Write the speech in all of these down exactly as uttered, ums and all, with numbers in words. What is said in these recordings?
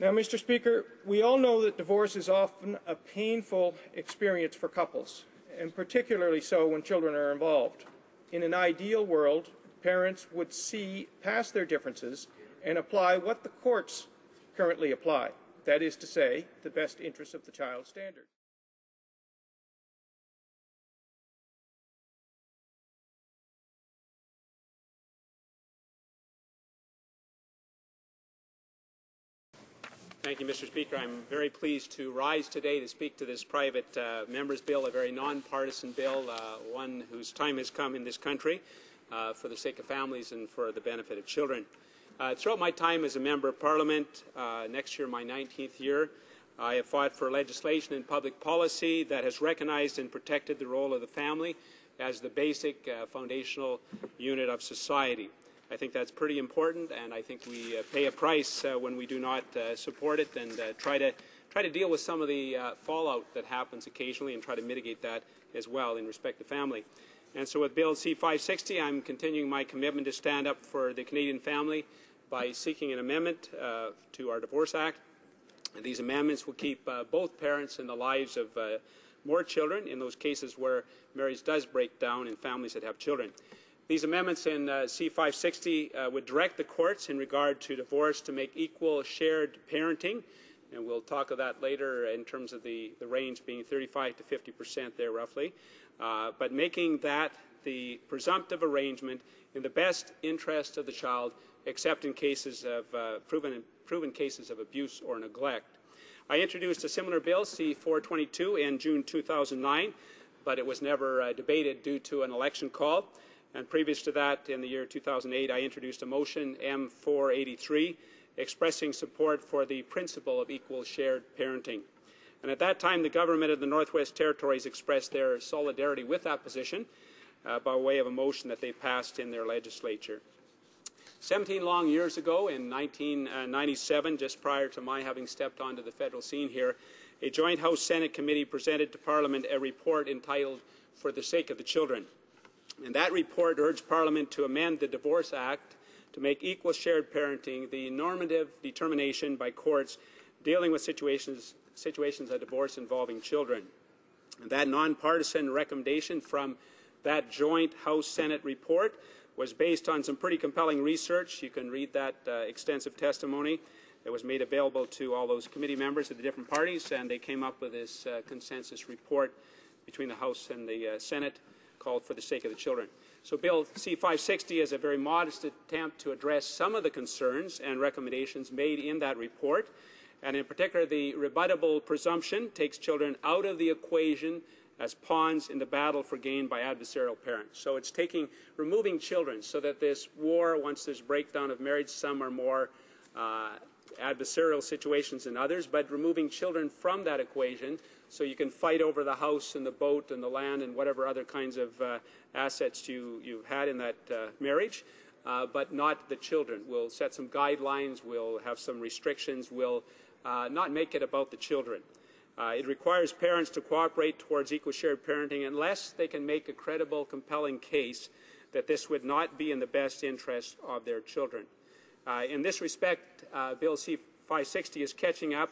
Now, Mister Speaker, we all know that divorce is often a painful experience for couples, and particularly so when children are involved. In an ideal world, parents would see past their differences and apply what the courts currently apply, that is to say, the best interests of the child standard. Thank you, Mister Speaker. I'm very pleased to rise today to speak to this private uh, member's bill, a very nonpartisan bill, uh, one whose time has come in this country uh, for the sake of families and for the benefit of children. Uh, throughout my time as a member of Parliament, uh, next year my nineteenth year, I have fought for legislation and public policy that has recognized and protected the role of the family as the basic uh, foundational unit of society. I think that's pretty important, and I think we uh, pay a price uh, when we do not uh, support it and uh, try to try to deal with some of the uh, fallout that happens occasionally and try to mitigate that as well in respect to family. And so with Bill C five sixty, I'm continuing my commitment to stand up for the Canadian family by seeking an amendment uh, to our Divorce Act. And these amendments will keep uh, both parents in the lives of uh, more children in those cases where marriage does break down in families that have children. These amendments in uh, C five sixty uh, would direct the courts in regard to divorce to make equal shared parenting, and we'll talk of that later in terms of the, the range being thirty-five to fifty percent there roughly, uh, but making that the presumptive arrangement in the best interest of the child, except in cases of uh, proven, proven cases of abuse or neglect. I introduced a similar bill, C four twenty-two, in June two thousand nine, but it was never uh, debated due to an election call. And previous to that, in the year two thousand eight, I introduced a motion M four eighty-three expressing support for the principle of equal shared parenting. And at that time, the government of the Northwest Territories expressed their solidarity with that position uh, by way of a motion that they passed in their legislature. seventeen long years ago, in nineteen ninety-seven, just prior to my having stepped onto the federal scene here, a joint House Senate committee presented to Parliament a report entitled For the Sake of the Children. And that report urged Parliament to amend the Divorce Act to make equal shared parenting the normative determination by courts dealing with situations, situations of divorce involving children. And that nonpartisan recommendation from that joint House-Senate report was based on some pretty compelling research. You can read that uh, extensive testimony that was made available to all those committee members of the different parties, and they came up with this uh, consensus report between the House and the uh, Senate, called For the Sake of the Children. So Bill C five sixty is a very modest attempt to address some of the concerns and recommendations made in that report, and in particular the rebuttable presumption takes children out of the equation as pawns in the battle for gain by adversarial parents. So it's taking, removing children so that this war, once there's breakdown of marriage, some are more uh, adversarial situations than others, but removing children from that equation so you can fight over the house and the boat and the land and whatever other kinds of uh, assets you, you've had in that uh, marriage, uh, but not the children. We'll set some guidelines, we'll have some restrictions, we'll uh, not make it about the children. Uh, it requires parents to cooperate towards equal shared parenting unless they can make a credible, compelling case that this would not be in the best interest of their children. Uh, in this respect, uh, Bill C five sixty is catching up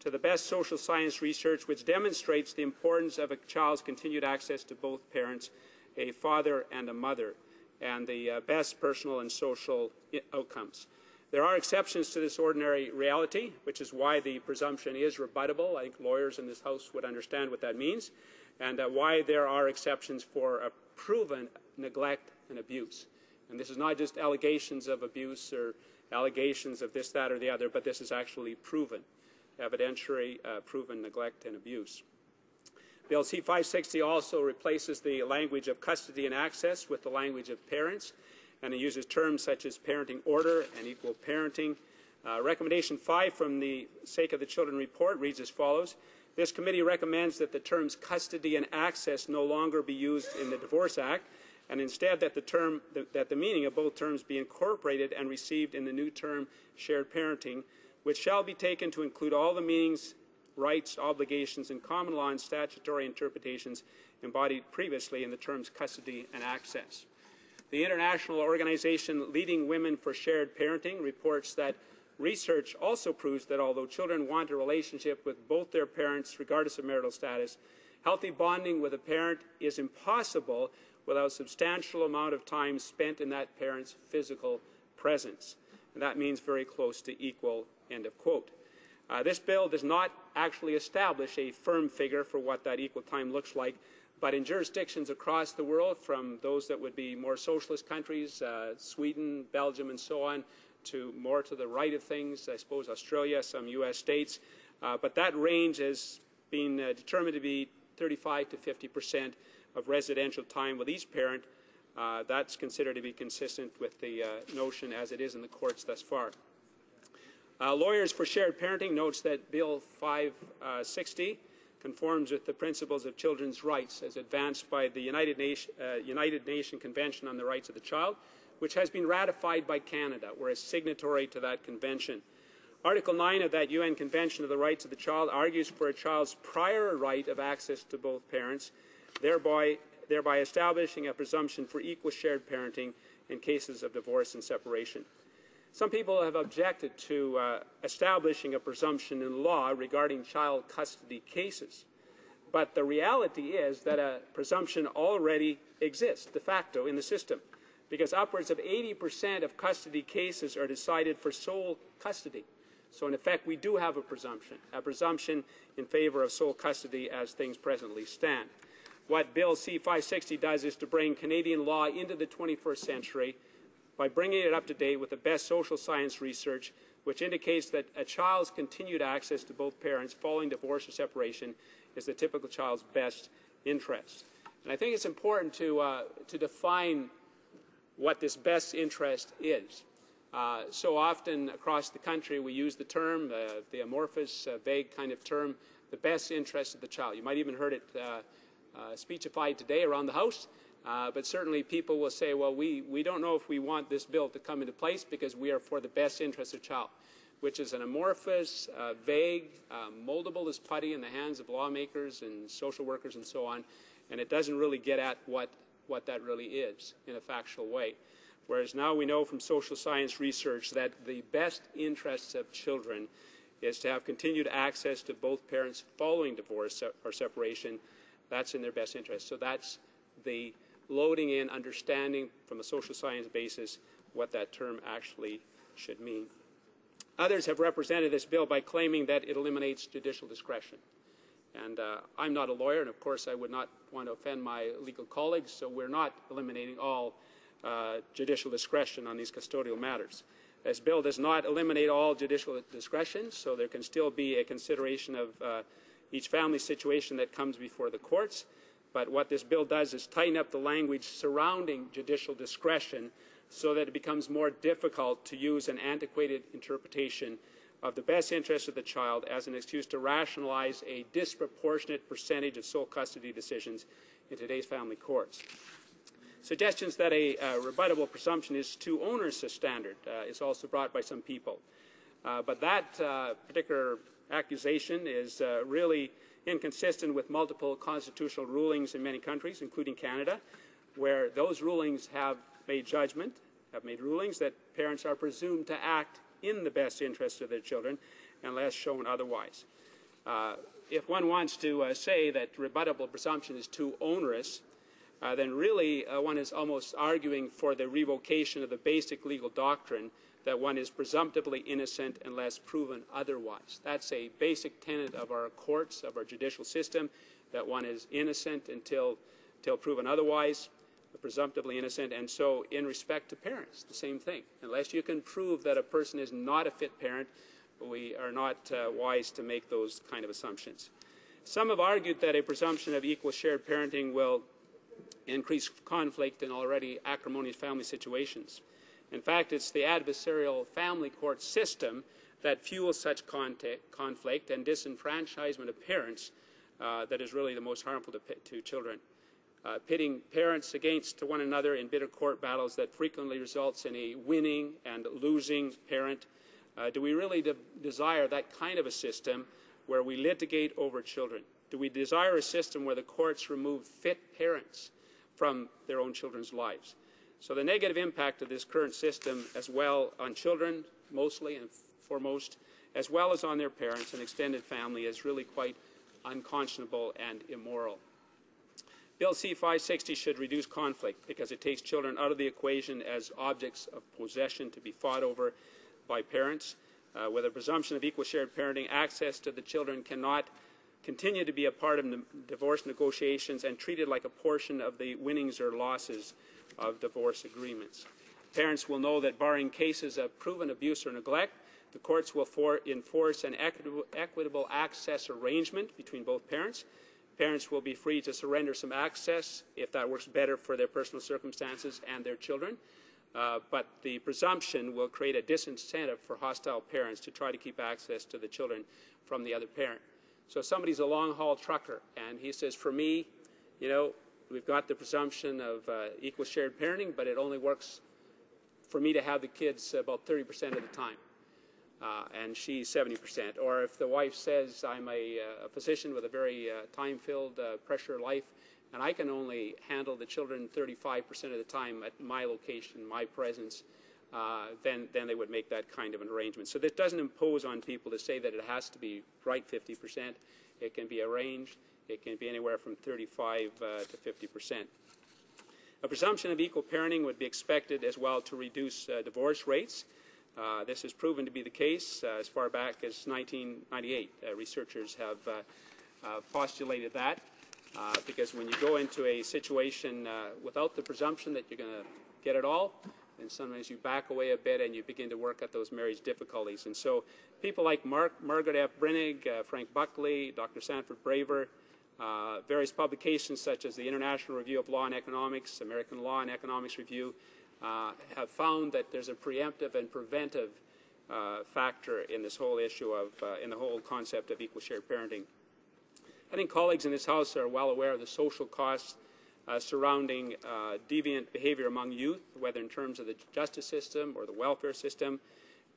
to the best social science research, which demonstrates the importance of a child's continued access to both parents, a father and a mother, and the uh, best personal and social outcomes. There are exceptions to this ordinary reality, which is why the presumption is rebuttable. I think lawyers in this House would understand what that means, and uh, why there are exceptions for a proven neglect and abuse. And this is not just allegations of abuse or allegations of this, that, or the other, but this is actually proven, evidentiary uh, proven neglect and abuse. Bill C five sixty also replaces the language of custody and access with the language of parents, and it uses terms such as parenting order and equal parenting. Uh, recommendation five from the Sake of the Children report reads as follows. This committee recommends that the terms custody and access no longer be used in the Divorce Act, and instead that the, term, that the meaning of both terms be incorporated and received in the new term shared parenting, which shall be taken to include all the meanings, rights, obligations, and common law and statutory interpretations embodied previously in the terms custody and access. The international organization Leading Women for Shared Parenting reports that Research also proves that although children want a relationship with both their parents, regardless of marital status, healthy bonding with a parent is impossible without a substantial amount of time spent in that parent's physical presence. And that means very close to equal, end of quote. Uh, this bill does not actually establish a firm figure for what that equal time looks like, but in jurisdictions across the world, from those that would be more socialist countries, uh, Sweden, Belgium, and so on, to more to the right of things, I suppose Australia, some U S states, uh, but that range has been uh, determined to be thirty-five to fifty percent of residential time with each parent. Uh, that's considered to be consistent with the uh, notion as it is in the courts thus far. Uh, Lawyers for Shared Parenting notes that Bill five sixty conforms with the principles of children's rights as advanced by the United Nation, uh, United Nations Convention on the Rights of the Child, which has been ratified by Canada. We're a signatory to that convention. Article nine of that U N Convention of the Rights of the Child argues for a child's prior right of access to both parents, thereby, thereby establishing a presumption for equal shared parenting in cases of divorce and separation. Some people have objected to uh, establishing a presumption in law regarding child custody cases, but the reality is that a presumption already exists de facto in the system, because upwards of eighty percent of custody cases are decided for sole custody. So in effect, we do have a presumption, a presumption in favor of sole custody as things presently stand. What Bill C five sixty does is to bring Canadian law into the twenty-first century by bringing it up to date with the best social science research, which indicates that a child's continued access to both parents following divorce or separation is the typical child's best interest. And I think it's important to, uh, to define what this best interest is. Uh, so often across the country we use the term, uh, the amorphous, uh, vague kind of term, the best interest of the child. You might even heard it uh, uh, speechified today around the House, uh, but certainly people will say, well, we, we don't know if we want this bill to come into place because we are for the best interest of the child, which is an amorphous, uh, vague, uh, moldable as putty in the hands of lawmakers and social workers and so on, and it doesn't really get at what, what that really is in a factual way. Whereas now we know from social science research that the best interests of children is to have continued access to both parents following divorce or separation. That's in their best interest. So that's the loading in, understanding from a social science basis what that term actually should mean. Others have represented this bill by claiming that it eliminates judicial discretion. And uh, I'm not a lawyer, and of course I would not want to offend my legal colleagues, so we're not eliminating all Uh, judicial discretion on these custodial matters. This bill does not eliminate all judicial discretion, so there can still be a consideration of uh, each family situation that comes before the courts, but what this bill does is tighten up the language surrounding judicial discretion so that it becomes more difficult to use an antiquated interpretation of the best interest of the child as an excuse to rationalize a disproportionate percentage of sole custody decisions in today's family courts. Suggestions that a uh, rebuttable presumption is too onerous a standard uh, is also brought by some people. Uh, but that uh, particular accusation is uh, really inconsistent with multiple constitutional rulings in many countries, including Canada, where those rulings have made judgment, have made rulings that parents are presumed to act in the best interest of their children unless shown otherwise. Uh, if one wants to uh, say that rebuttable presumption is too onerous, Uh, then really uh, one is almost arguing for the revocation of the basic legal doctrine that one is presumptively innocent unless proven otherwise. That's a basic tenet of our courts, of our judicial system, that one is innocent until, until proven otherwise, presumptively innocent, and so in respect to parents, the same thing. Unless you can prove that a person is not a fit parent, we are not uh, wise to make those kind of assumptions. Some have argued that a presumption of equal shared parenting will increase conflict in already acrimonious family situations. In fact, it's the adversarial family court system that fuels such contact, conflict and disenfranchisement of parents uh, that is really the most harmful to, to children. Uh, pitting parents against one another in bitter court battles that frequently results in a winning and losing parent. Uh, do we really de- desire that kind of a system where we litigate over children? Do we desire a system where the courts remove fit parents from their own children's lives? So the negative impact of this current system as well on children mostly, and foremost, as well as on their parents and extended family, is really quite unconscionable and immoral. Bill C five sixty should reduce conflict because it takes children out of the equation as objects of possession to be fought over by parents. Uh, with a presumption of equal shared parenting, access to the children cannot continue to be a part of ne- divorce negotiations and treated like a portion of the winnings or losses of divorce agreements. Parents will know that barring cases of proven abuse or neglect, the courts will for enforce an equitable, equitable access arrangement between both parents. Parents will be free to surrender some access if that works better for their personal circumstances and their children. Uh, but the presumption will create a disincentive for hostile parents to try to keep access to the children from the other parent. So somebody's a long-haul trucker, and he says, for me, you know, we've got the presumption of uh, equal shared parenting, but it only works for me to have the kids about thirty percent of the time, uh, and she's seventy percent. Or if the wife says, I'm a, a physician with a very uh, time-filled, uh, pressure life, and I can only handle the children thirty-five percent of the time at my location, my presence, uh, then, then they would make that kind of an arrangement. So this doesn't impose on people to say that it has to be right fifty percent. It can be arranged. It can be anywhere from thirty-five uh, to fifty percent. A presumption of equal parenting would be expected as well to reduce uh, divorce rates. Uh, this has proven to be the case uh, as far back as nineteen ninety-eight. Uh, researchers have uh, uh, postulated that. Uh, because when you go into a situation uh, without the presumption that you're going to get it all, then sometimes you back away a bit and you begin to work at those marriage difficulties. And so people like Mark Margaret F. Brinig, uh, Frank Buckley, Doctor Sanford Braver, uh, various publications such as the International Review of Law and Economics, American Law and Economics Review, uh, have found that there's a preemptive and preventive uh, factor in this whole issue of, uh, in the whole concept of equal shared parenting. I think colleagues in this House are well aware of the social costs uh, surrounding uh, deviant behavior among youth, whether in terms of the justice system or the welfare system,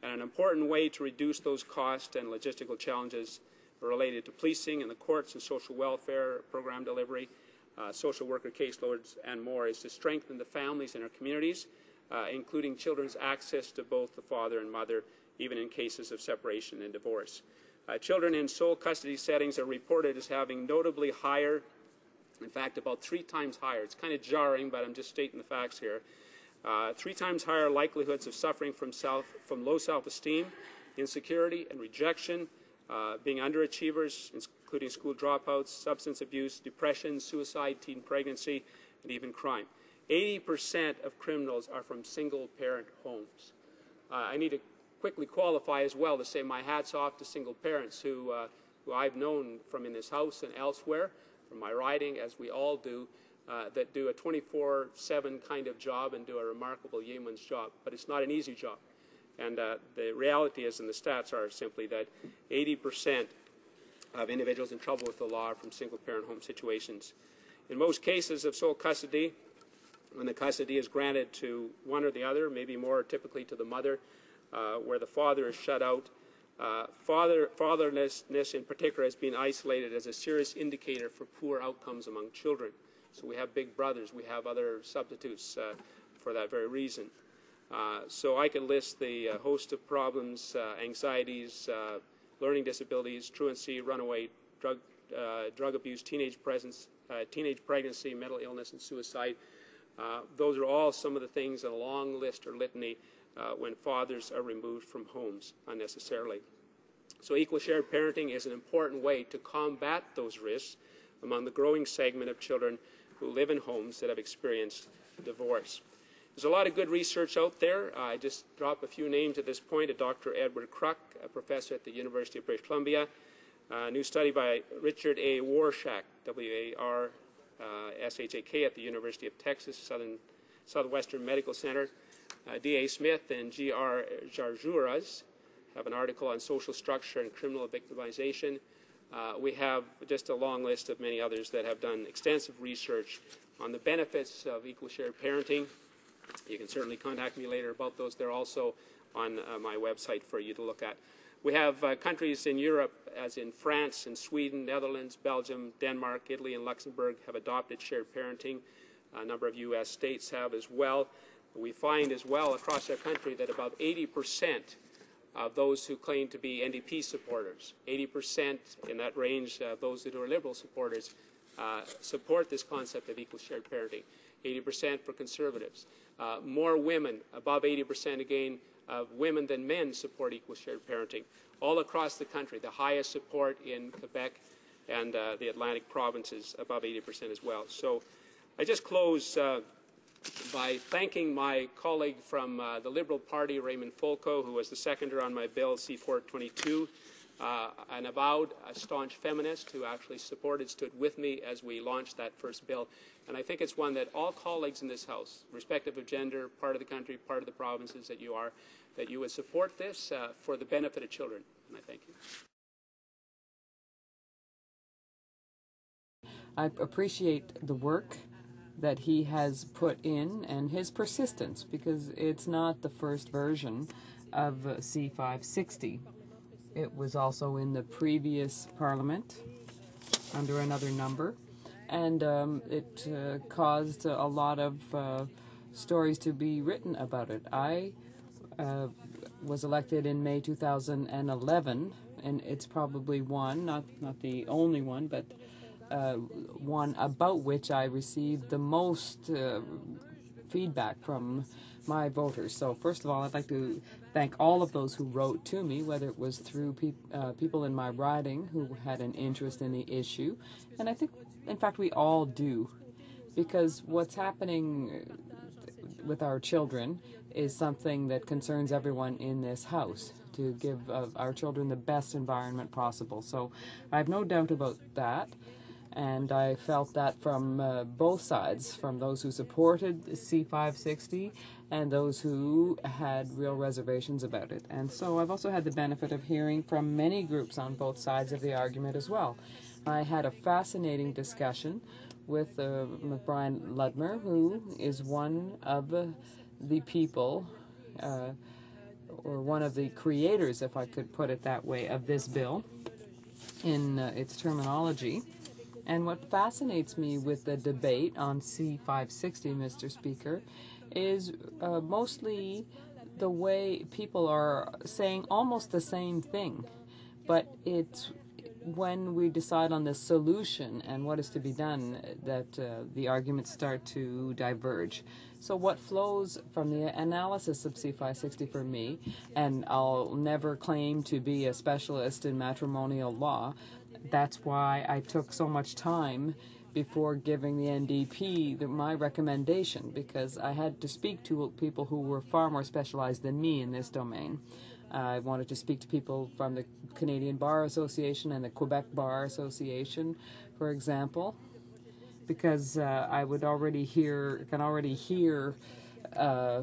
and an important way to reduce those costs and logistical challenges related to policing and the courts and social welfare program delivery, uh, social worker caseloads, and more is to strengthen the families in our communities, uh, including children's access to both the father and mother, even in cases of separation and divorce. Uh, children in sole custody settings are reported as having notably higher, in fact, about three times higher. It's kind of jarring, but I'm just stating the facts here. Uh, three times higher likelihoods of suffering from, self, from low self-esteem, insecurity, and rejection, uh, being underachievers, including school dropouts, substance abuse, depression, suicide, teen pregnancy, and even crime. eighty percent of criminals are from single-parent homes. Uh, I need to quickly qualify as well to say my hat's off to single parents who, uh, who I've known from in this House and elsewhere, from my riding, as we all do, uh, that do a twenty-four seven kind of job and do a remarkable yeoman's job. But it's not an easy job. And uh, the reality is, and the stats are simply that eighty percent of individuals in trouble with the law are from single-parent home situations. In most cases of sole custody, when the custody is granted to one or the other, maybe more typically to the mother, Uh, where the father is shut out. Uh, father, fatherlessness in particular has been isolated as a serious indicator for poor outcomes among children. So we have big brothers, we have other substitutes uh, for that very reason. Uh, so I could list the uh, host of problems, uh, anxieties, uh, learning disabilities, truancy, runaway, drug, uh, drug abuse, teenage, presence, uh, teenage pregnancy, mental illness, and suicide. Uh, those are all some of the things in a long list or litany Uh, when fathers are removed from homes unnecessarily. So equal shared parenting is an important way to combat those risks among the growing segment of children who live in homes that have experienced divorce. There's a lot of good research out there. Uh, I just drop a few names at this point. A Doctor Edward Kruk, a professor at the University of British Columbia. A uh, new study by Richard A. Warshak, W A R S H A K, at the University of Texas Southern, Southwestern Medical Center. Uh, D A Smith and G R Jarjuras have an article on social structure and criminal victimization. Uh, we have just a long list of many others that have done extensive research on the benefits of equal shared parenting. You can certainly contact me later about those. They're also on uh, my website for you to look at. We have uh, countries in Europe, as in France and Sweden, Netherlands, Belgium, Denmark, Italy, and Luxembourg have adopted shared parenting. A number of U S states have as well. We find as well across our country that about eighty percent uh, those who claim to be N D P supporters. eighty percent in that range, uh, those who are Liberal supporters, uh, support this concept of equal shared parenting. eighty percent for Conservatives. Uh, more women, above eighty percent again, of women than men support equal shared parenting. All across the country, the highest support in Quebec and uh, the Atlantic provinces, above eighty percent as well. So I just close uh, by thanking my colleague from uh, the Liberal Party, Raymond Folco, who was the seconder on my bill, C four twenty-two, uh, an avowed, a staunch feminist who actually supported, stood with me as we launched that first bill. And I think it's one that all colleagues in this House, respective of gender, part of the country, part of the provinces that you are, that you would support this uh, for the benefit of children. And I thank you. I appreciate the work that he has put in and his persistence, because it's not the first version of C five sixty. It was also in the previous parliament under another number, and um, it uh, caused a lot of uh, stories to be written about it. I uh, was elected in May two thousand eleven, and it's probably one, not, not the only one, but Uh, one about which I received the most uh, feedback from my voters. So first of all, I'd like to thank all of those who wrote to me, whether it was through pe uh, people in my riding who had an interest in the issue. And I think, in fact, we all do, because what's happening with our children is something that concerns everyone in this House, to give uh, our children the best environment possible. So I have no doubt about that. And I felt that from uh, both sides, from those who supported C five sixty and those who had real reservations about it. And so I've also had the benefit of hearing from many groups on both sides of the argument as well. I had a fascinating discussion with uh, McBrian Ludmer, who is one of uh, the people, uh, or one of the creators, if I could put it that way, of this bill in uh, its terminology. And what fascinates me with the debate on C five sixty, Mister Speaker, is uh, mostly the way people are saying almost the same thing. But it's when we decide on the solution and what is to be done that uh, the arguments start to diverge. So what flows from the analysis of C five sixty for me, and I'll never claim to be a specialist in matrimonial law, that's why I took so much time before giving the N D P the, my recommendation, because I had to speak to people who were far more specialized than me in this domain. Uh, I wanted to speak to people from the Canadian Bar Association and the Quebec Bar Association, for example, because uh, I would already hear, can already hear uh,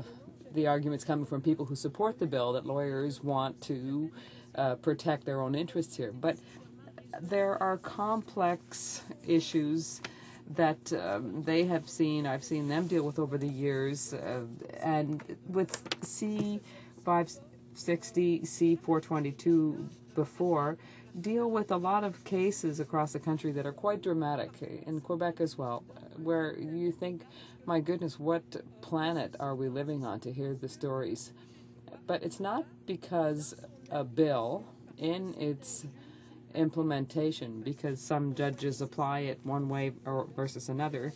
the arguments coming from people who support the bill that lawyers want to uh, protect their own interests here. But there are complex issues that um, they have seen, I've seen them deal with over the years, uh, and with C five sixty, C four twenty-two before, deal with a lot of cases across the country that are quite dramatic, in Quebec as well, where you think, my goodness, what planet are we living on to hear the stories? But it's not because a bill in its implementation, because some judges apply it one way or versus another,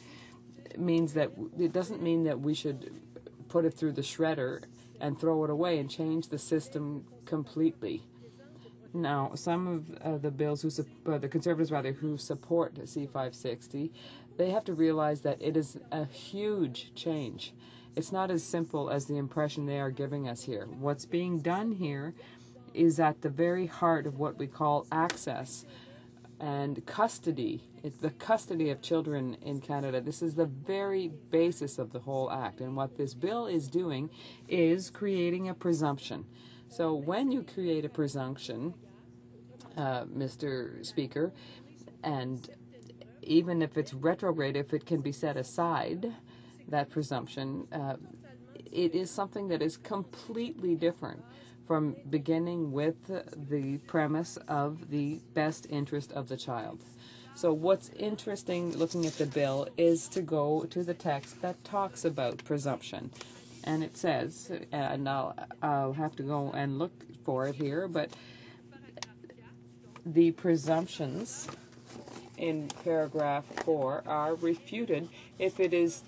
means that it doesn't mean that we should put it through the shredder and throw it away and change the system completely. Now, some of uh, the bills who uh, the Conservatives rather who support C five sixty, they have to realize that it is a huge change. It's not as simple as the impression they are giving us here. What's being done here is at the very heart of what we call access and custody. It's the custody of children in Canada. This is the very basis of the whole act. And what this bill is doing is creating a presumption. So when you create a presumption, uh, Mister Speaker, and even if it's retrograde, if it can be set aside, that presumption, uh, it is something that is completely different from beginning with the premise of the best interest of the child. So what's interesting looking at the bill is to go to the text that talks about presumption. And it says, and I'll, I'll have to go and look for it here, but the presumptions in paragraph four are refuted if it is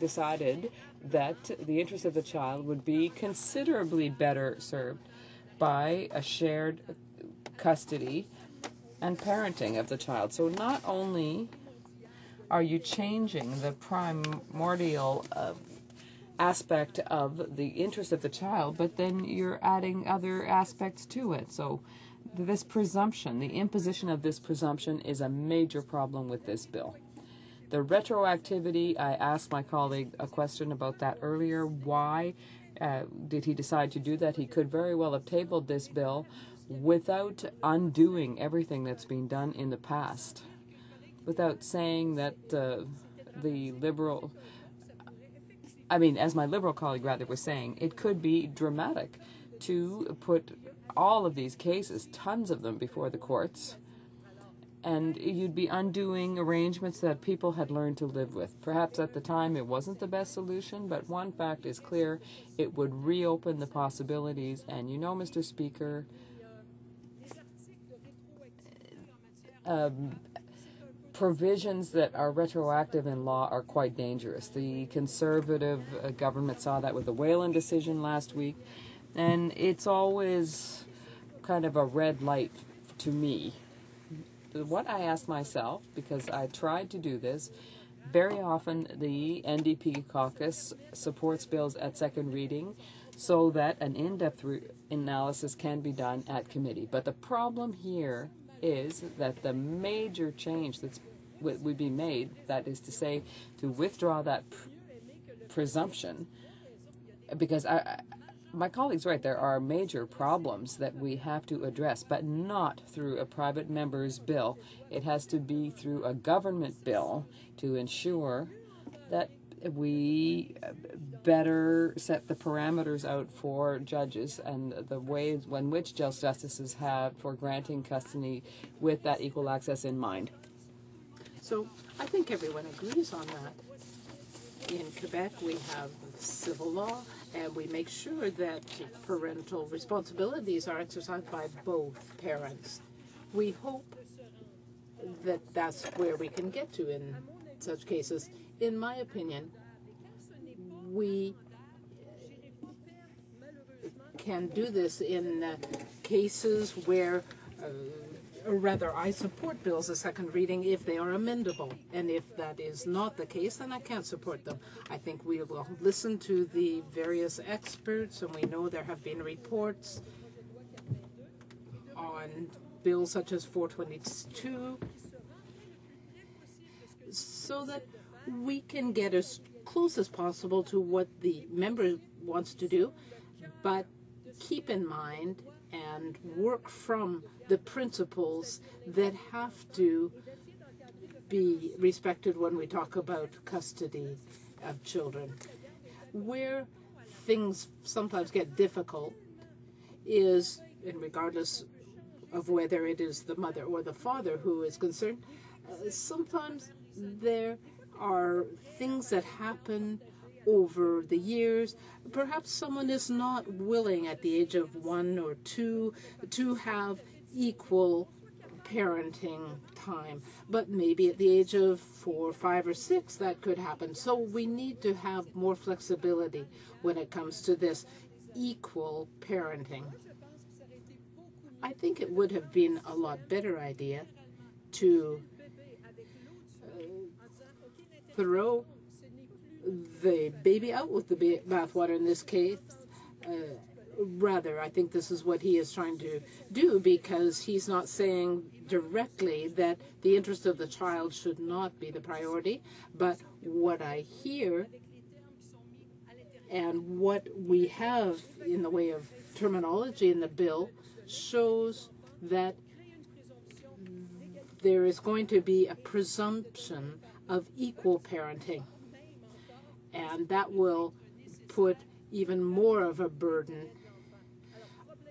decided that the interest of the child would be considerably better served by a shared custody and parenting of the child. So not only are you changing the primordial uh, aspect of the interest of the child, but then you're adding other aspects to it. So this presumption, the imposition of this presumption, is a major problem with this bill. The retroactivity, I asked my colleague a question about that earlier. Why uh, did he decide to do that? He could very well have tabled this bill without undoing everything that's been done in the past, without saying that uh, the liberal, I mean, as my liberal colleague rather was saying, it could be dramatic to put all of these cases, tons of them, before the courts, and you'd be undoing arrangements that people had learned to live with. Perhaps at the time it wasn't the best solution, but one fact is clear, it would reopen the possibilities. And you know, Mister Speaker, um, provisions that are retroactive in law are quite dangerous. The conservative uh, government saw that with the Whalen decision last week, and it's always kind of a red light to me. What I asked myself, because I tried to do this, very often the N D P caucus supports bills at second reading so that an in-depth analysis can be done at committee. But the problem here is that the major change that would be made, that is to say, to withdraw that pr presumption, because I, I, my colleague's right, there are major problems that we have to address, but not through a private member's bill. It has to be through a government bill to ensure that we better set the parameters out for judges and the ways in which justices have for granting custody with that equal access in mind. So I think everyone agrees on that. In Quebec, we have civil law, and we make sure that parental responsibilities are exercised by both parents. We hope that that's where we can get to in such cases. In my opinion, we can do this in uh, cases where, uh, or rather, I support bills at second reading if they are amendable. And if that is not the case, then I can't support them. I think we will listen to the various experts, and we know there have been reports on bills such as four twenty-two, so that we can get as close as possible to what the member wants to do, but keep in mind and work from the principles that have to be respected when we talk about custody of children. Where things sometimes get difficult is, and regardless of whether it is the mother or the father who is concerned, uh, sometimes there are things that happen over the years. Perhaps someone is not willing at the age of one or two to have equal parenting time, but maybe at the age of four, five, or six that could happen. So we need to have more flexibility when it comes to this equal parenting. I think it would have been a lot better idea to throw the baby out with the bathwater in this case. Uh, rather, I think this is what he is trying to do, because he's not saying directly that the interest of the child should not be the priority, but what I hear and what we have in the way of terminology in the bill shows that there is going to be a presumption of equal parenting, and that will put even more of a burden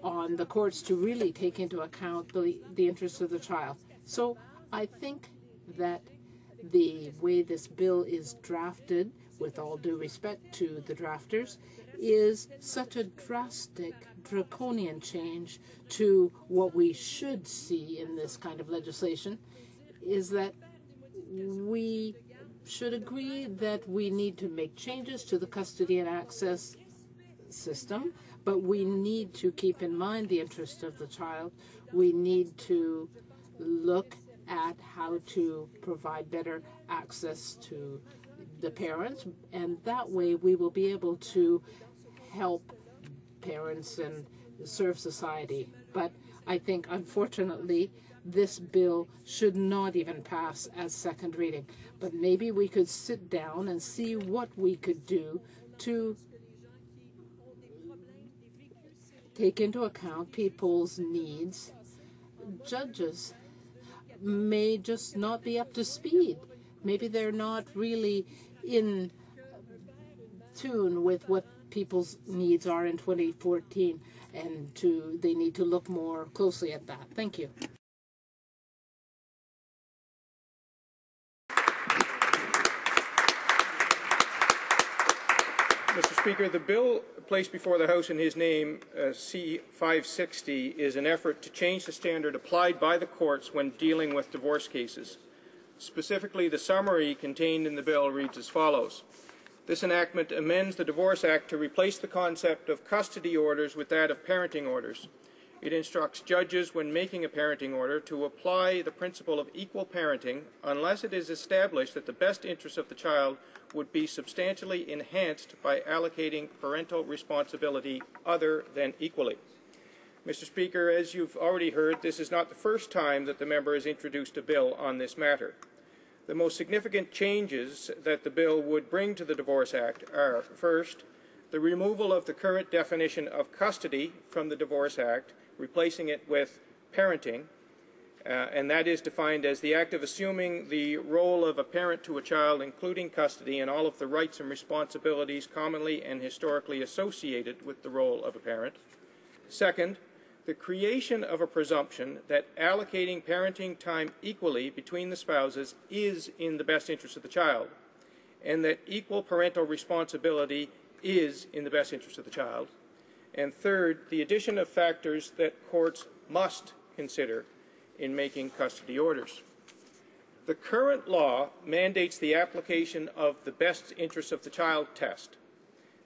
on the courts to really take into account the, the interests of the child. So I think that the way this bill is drafted, with all due respect to the drafters, is such a drastic, draconian change to what we should see in this kind of legislation is that we should agree that we need to make changes to the custody and access system, but we need to keep in mind the interest of the child. We need to look at how to provide better access to the parents, and that way we will be able to help parents and serve society. But I think, unfortunately, this bill should not even pass as second reading. But maybe we could sit down and see what we could do to take into account people's needs. Judges may just not be up to speed. Maybe they're not really in tune with what people's needs are in twenty fourteen, and to, they need to look more closely at that. Thank you. Mister Speaker, the bill placed before the House in his name, uh, C five sixty, is an effort to change the standard applied by the courts when dealing with divorce cases. Specifically, the summary contained in the bill reads as follows. This enactment amends the Divorce Act to replace the concept of custody orders with that of parenting orders. It instructs judges, when making a parenting order, to apply the principle of equal parenting unless it is established that the best interests of the child would be substantially enhanced by allocating parental responsibility other than equally. Mister Speaker, as you've already heard, this is not the first time that the member has introduced a bill on this matter. The most significant changes that the bill would bring to the Divorce Act are, first, the removal of the current definition of custody from the Divorce Act, replacing it with parenting, uh, and that is defined as the act of assuming the role of a parent to a child, including custody, and all of the rights and responsibilities commonly and historically associated with the role of a parent. Second, the creation of a presumption that allocating parenting time equally between the spouses is in the best interest of the child, and that equal parental responsibility is in the best interest of the child. And third, the addition of factors that courts must consider in making custody orders. The current law mandates the application of the best interest of the child test.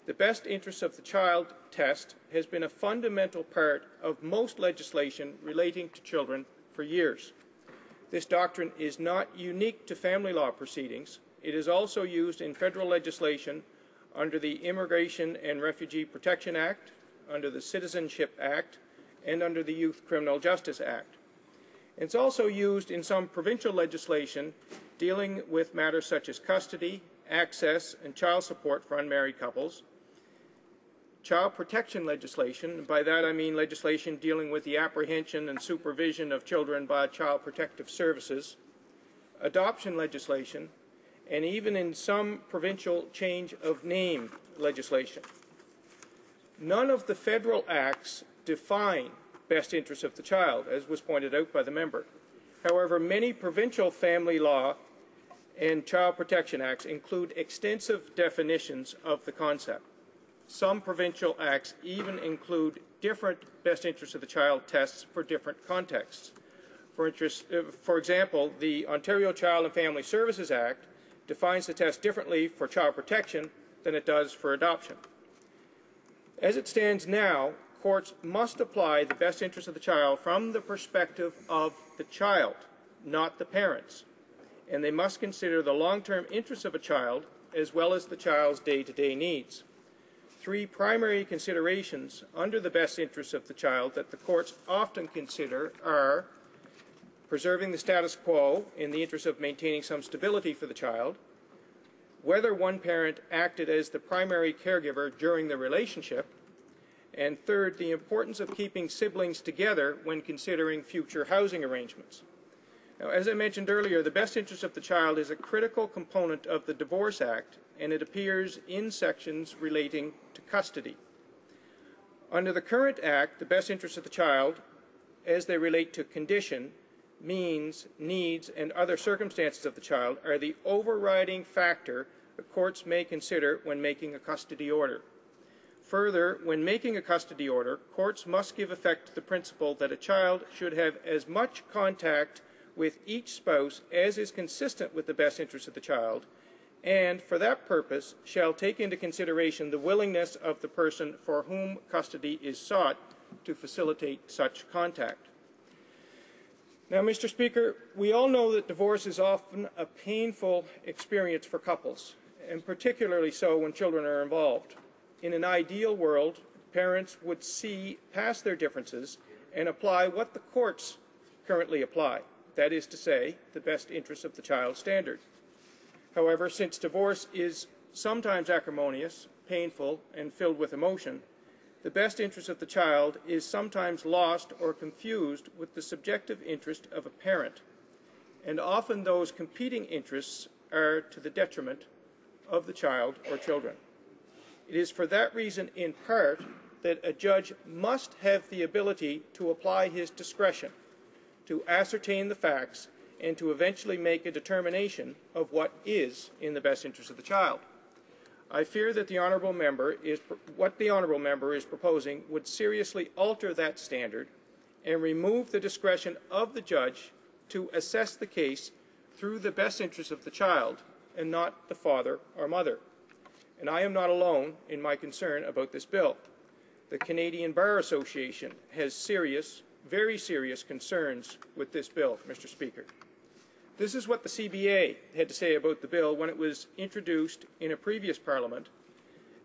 The best interest of the child test has been a fundamental part of most legislation relating to children for years. This doctrine is not unique to family law proceedings. It is also used in federal legislation under the Immigration and Refugee Protection Act, under the Citizenship Act, and under the Youth Criminal Justice Act. It's also used in some provincial legislation dealing with matters such as custody, access, and child support for unmarried couples, child protection legislation, by that I mean legislation dealing with the apprehension and supervision of children by child protective services, adoption legislation, and even in some provincial change of name legislation. None of the federal acts define best interests of the child, as was pointed out by the member. However, many provincial family law and child protection acts include extensive definitions of the concept. Some provincial acts even include different best interests of the child tests for different contexts. For, interest, uh, for example, the Ontario Child and Family Services Act defines the test differently for child protection than it does for adoption. As it stands now, courts must apply the best interest of the child from the perspective of the child, not the parents, and they must consider the long-term interests of a child as well as the child's day-to-day needs. Three primary considerations under the best interests of the child that the courts often consider are preserving the status quo in the interest of maintaining some stability for the child, whether one parent acted as the primary caregiver during the relationship, and third, the importance of keeping siblings together when considering future housing arrangements. Now, as I mentioned earlier, the best interest of the child is a critical component of the Divorce Act, and it appears in sections relating to custody. Under the current Act, the best interest of the child, as they relate to condition, means, needs, and other circumstances of the child, are the overriding factor the courts may consider when making a custody order. Further, when making a custody order, courts must give effect to the principle that a child should have as much contact with each spouse as is consistent with the best interests of the child, and for that purpose shall take into consideration the willingness of the person for whom custody is sought to facilitate such contact. Now, Mister Speaker, we all know that divorce is often a painful experience for couples, and particularly so when children are involved. In an ideal world, parents would see past their differences and apply what the courts currently apply, that is to say, the best interests of the child standard. However, since divorce is sometimes acrimonious, painful, and filled with emotion, the best interest of the child is sometimes lost or confused with the subjective interest of a parent, and often those competing interests are to the detriment of the child or children. It is for that reason, in part, that a judge must have the ability to apply his discretion, to ascertain the facts, and to eventually make a determination of what is in the best interest of the child. I fear that the honourable member is what the honourable member is proposing would seriously alter that standard and remove the discretion of the judge to assess the case through the best interests of the child and not the father or mother. And I am not alone in my concern about this bill. The Canadian Bar Association has serious, very serious concerns with this bill, Mister Speaker. This is what the C B A had to say about the bill when it was introduced in a previous Parliament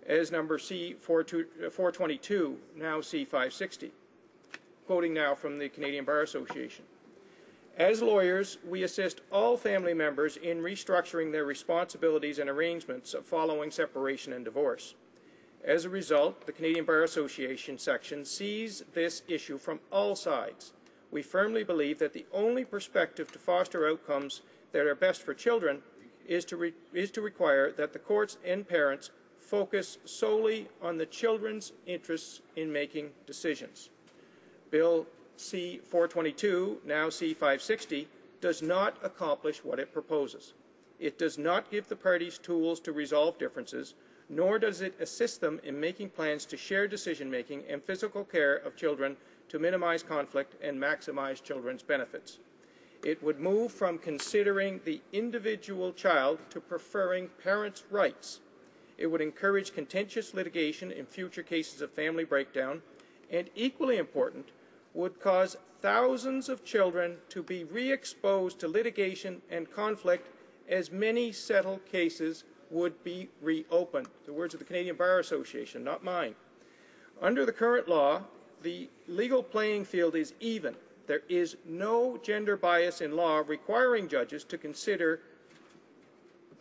as number C four twenty-two, now C five sixty. Quoting now from the Canadian Bar Association. As lawyers, we assist all family members in restructuring their responsibilities and arrangements following separation and divorce. As a result, the Canadian Bar Association section sees this issue from all sides. We firmly believe that the only perspective to foster outcomes that are best for children is to, re is to require that the courts and parents focus solely on the children's interests in making decisions. Bill C four twenty-two, now C five sixty, does not accomplish what it proposes. It does not give the parties tools to resolve differences, nor does it assist them in making plans to share decision-making and physical care of children to minimize conflict and maximize children's benefits. It would move from considering the individual child to preferring parents' rights. It would encourage contentious litigation in future cases of family breakdown, and equally important, would cause thousands of children to be re-exposed to litigation and conflict, as many settled cases would be reopened. The words of the Canadian Bar Association, not mine. Under the current law, the legal playing field is even. There is no gender bias in law requiring judges to consider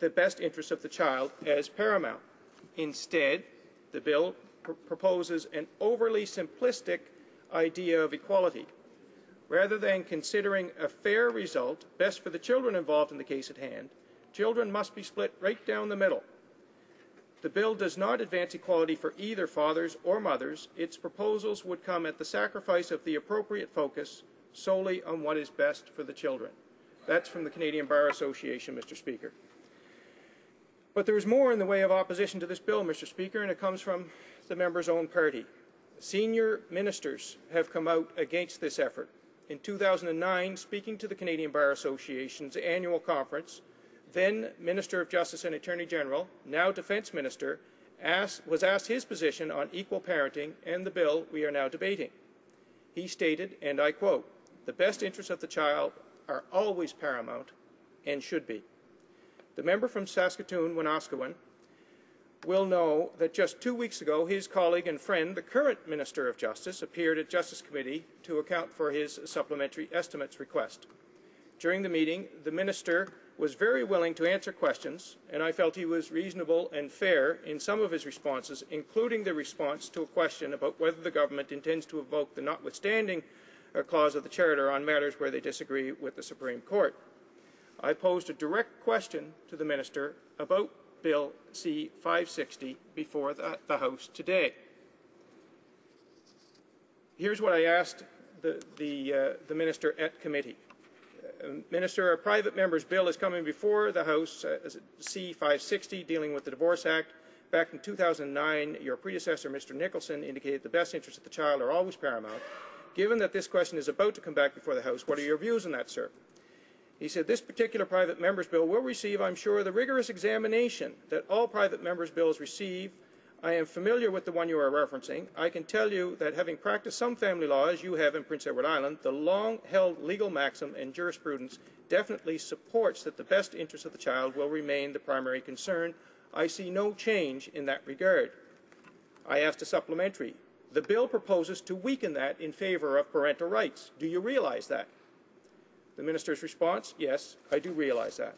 the best interests of the child as paramount. Instead, the bill pr- proposes an overly simplistic idea of equality. Rather than considering a fair result best for the children involved in the case at hand, children must be split right down the middle. The bill does not advance equality for either fathers or mothers. Its proposals would come at the sacrifice of the appropriate focus solely on what is best for the children. That's from the Canadian Bar Association, Mister Speaker. But there is more in the way of opposition to this bill, Mister Speaker, and it comes from the member's own party. Senior ministers have come out against this effort. In two thousand nine, speaking to the Canadian Bar Association's annual conference, then Minister of Justice and Attorney General, now Defence Minister, asked, was asked his position on equal parenting and the bill we are now debating. He stated, and I quote, "The best interests of the child are always paramount and should be." The member from Saskatoon, Wenasquin, will know that just two weeks ago his colleague and friend, the current Minister of Justice, appeared at Justice Committee to account for his supplementary estimates request. During the meeting, the Minister was very willing to answer questions, and I felt he was reasonable and fair in some of his responses, including the response to a question about whether the government intends to invoke the notwithstanding clause of the Charter on matters where they disagree with the Supreme Court. I posed a direct question to the Minister about Bill C five sixty before the, the House today. Here's what I asked the, the, uh, the Minister at committee. Minister, our private member's bill is coming before the House, uh, C five sixty, dealing with the Divorce Act. Back in two thousand nine, your predecessor, Mister Nicholson, indicated the best interests of the child are always paramount. Given that this question is about to come back before the House, what are your views on that, sir? He said, this particular private member's bill will receive, I'm sure, the rigorous examination that all private members' bills receive. I am familiar with the one you are referencing. I can tell you that having practiced some family law, as you have in Prince Edward Island, the long-held legal maxim and jurisprudence definitely supports that the best interest of the child will remain the primary concern. I see no change in that regard. I asked a supplementary. The bill proposes to weaken that in favor of parental rights. Do you realize that? The minister's response, yes, I do realize that.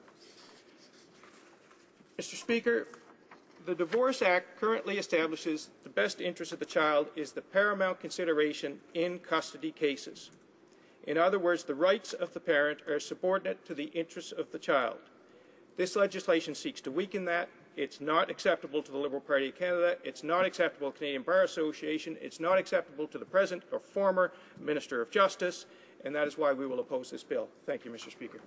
Mister Speaker, the Divorce Act currently establishes the best interest of the child is the paramount consideration in custody cases. In other words, the rights of the parent are subordinate to the interests of the child. This legislation seeks to weaken that. It's not acceptable to the Liberal Party of Canada. It's not acceptable to the Canadian Bar Association. It's not acceptable to the present or former Minister of Justice. And that is why we will oppose this bill. Thank you, Mister Speaker.